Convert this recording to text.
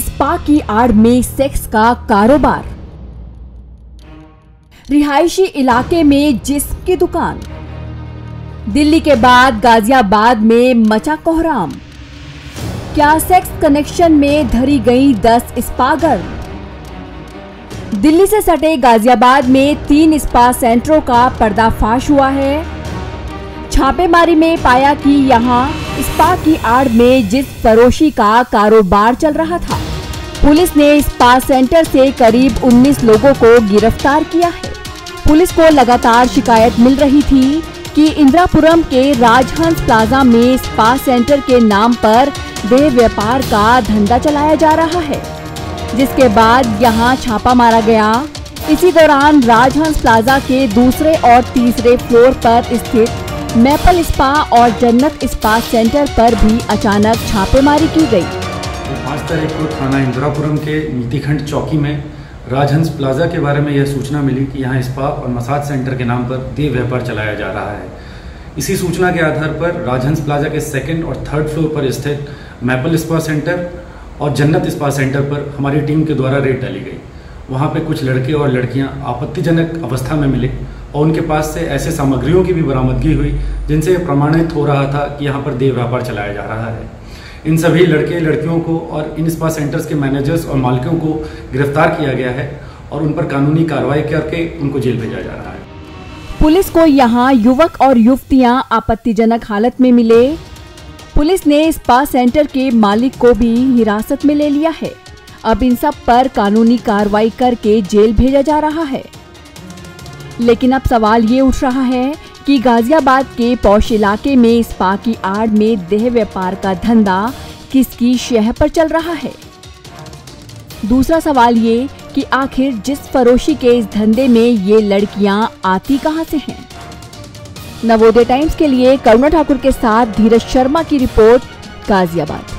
Spa की आड़ में सेक्स का कारोबार, रिहायशी इलाके में जिस्म की दुकान। दिल्ली के बाद गाजियाबाद में मचा कोहराम। क्या सेक्स कनेक्शन में धरी गई 10 स्पा गर्ल। दिल्ली से सटे गाजियाबाद में 3 स्पा सेंटरों का पर्दाफाश हुआ है। छापेमारी में पाया कि यहां स्पा की आड़ में जिस्म फरोशी का कारोबार चल रहा था। पुलिस ने स्पा सेंटर से करीब 19 लोगों को गिरफ्तार किया है। पुलिस को लगातार शिकायत मिल रही थी कि इंदिरापुरम के राजहंस प्लाजा में स्पा सेंटर के नाम पर देह व्यापार का धंधा चलाया जा रहा है, जिसके बाद यहां छापा मारा गया। इसी दौरान राजहंस प्लाजा के दूसरे और तीसरे फ्लोर पर स्थित मैपल स्पा और जन्नत स्पा सेंटर पर भी अचानक छापेमारी की गई। 5 तारीख को थाना इंदिरापुरम के नीतिखंड चौकी में राजहंस प्लाजा के बारे में यह सूचना मिली कि यहाँ स्पा और मसाज सेंटर के नाम पर देह व्यापार चलाया जा रहा है। इसी सूचना के आधार पर राजहंस प्लाजा के 2nd और 3rd फ्लोर पर स्थित मैपल स्पा सेंटर और जन्नत स्पा सेंटर पर हमारी टीम के द्वारा रेड डाली गई। वहाँ पे कुछ लड़के और लड़कियाँ आपत्तिजनक अवस्था में मिले और उनके पास से ऐसे सामग्रियों की भी बरामदगी हुई जिनसे प्रमाणित हो रहा था कि यहाँ पर देह व्यापार चलाया जा रहा है। इन सभी लड़के लड़कियों को और इन स्पा सेंटर्स के मैनेजर्स और मालिकों को गिरफ्तार किया गया है और उन पर कानूनी कार्रवाई करके उनको जेल भेजा जा रहा है। पुलिस को यहां युवक और युवतियां आपत्तिजनक हालत में मिले। पुलिस ने स्पा सेंटर के मालिक को भी हिरासत में ले लिया है। अब इन सब पर कानूनी कार्रवाई करके जेल भेजा जा रहा है। लेकिन अब सवाल ये उठ रहा है कि गाजियाबाद के पौष इलाके में स्पा की आड़ में देह व्यापार का धंधा किसकी शह पर चल रहा है। दूसरा सवाल ये कि आखिर जिस्म फरोशी के इस धंधे में ये लड़कियां आती कहां से हैं। नवोदय टाइम्स के लिए करुणा ठाकुर के साथ धीरज शर्मा की रिपोर्ट, गाजियाबाद।